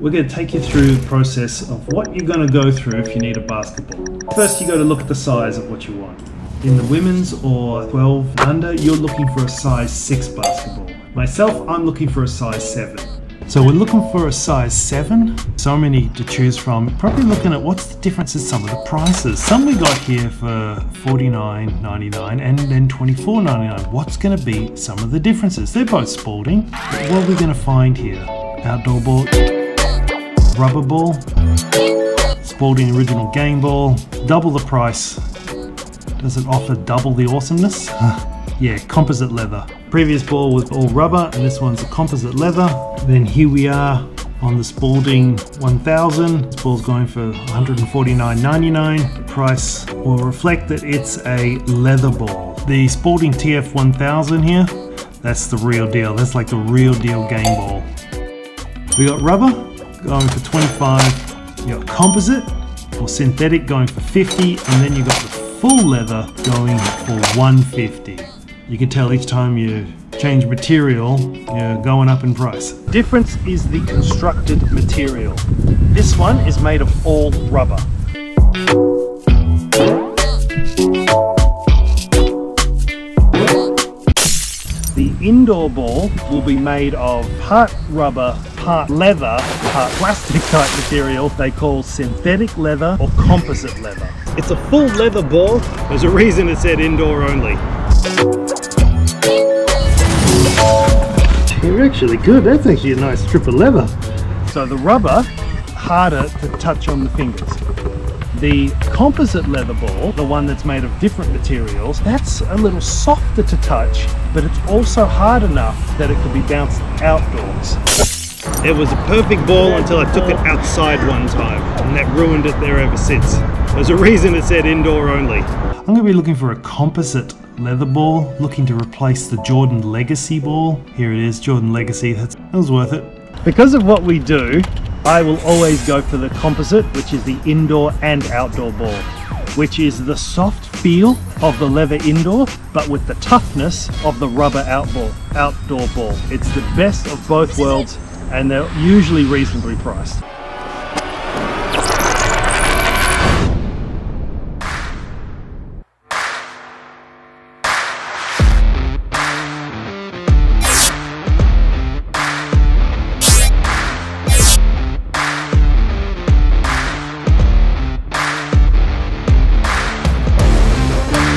We're going to take you through the process of what you're going to go through if you need a basketball. First, you got to look at the size of what you want. In the women's or 12 and under, you're looking for a size 6 basketball. Myself, I'm looking for a size 7. So we're looking for a size 7. So many to choose from. Probably looking at what's the difference in some of the prices. Some we got here for $49.99 and then $24.99. What's going to be some of the differences? They're both Spalding. What are we going to find here? Outdoor ball, rubber ball, Spalding original game ball, double the price. Does it offer double the awesomeness? Yeah, composite leather. Previous ball was all rubber and this one's a composite leather. Then here we are on the Spalding 1000. This ball's going for $149.99. The price will reflect that it's a leather ball. The Spalding TF 1000 here, that's the real deal. That's like the real deal game ball. We got rubber going for $25. You got composite or synthetic going for $50, and then you got the full leather going for $150. You can tell each time you change material, you're going up in price. Difference is the constructed material. This one is made of all rubber. The indoor ball will be made of part rubber, part leather, part plastic type material they call synthetic leather or composite leather. It's a full leather ball. There's a reason it said indoor only. You're actually good. That's actually a nice strip of leather. So the rubber, harder to touch on the fingers. The composite leather ball, the one that's made of different materials, that's a little softer to touch, but it's also hard enough that it could be bounced outdoors. It was a perfect ball until I took it outside one time, and that ruined it there ever since. There's a reason it said indoor only. I'm going to be looking for a composite leather ball, looking to replace the Jordan Legacy ball. Here it is, Jordan Legacy. That was worth it. Because of what we do, I will always go for the composite, which is the indoor and outdoor ball, which is the soft feel of the leather indoor, but with the toughness of the rubber outdoor ball. It's the best of both worlds, and they're usually reasonably priced.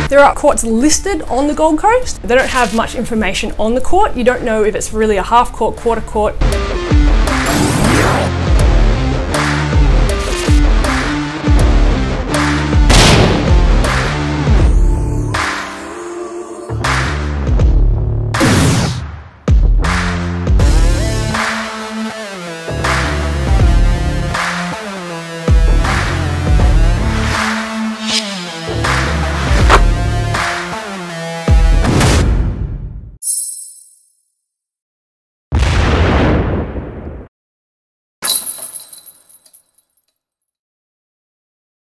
There are courts listed on the Gold Coast. They don't have much information on the court. You don't know if it's really a half court, quarter court.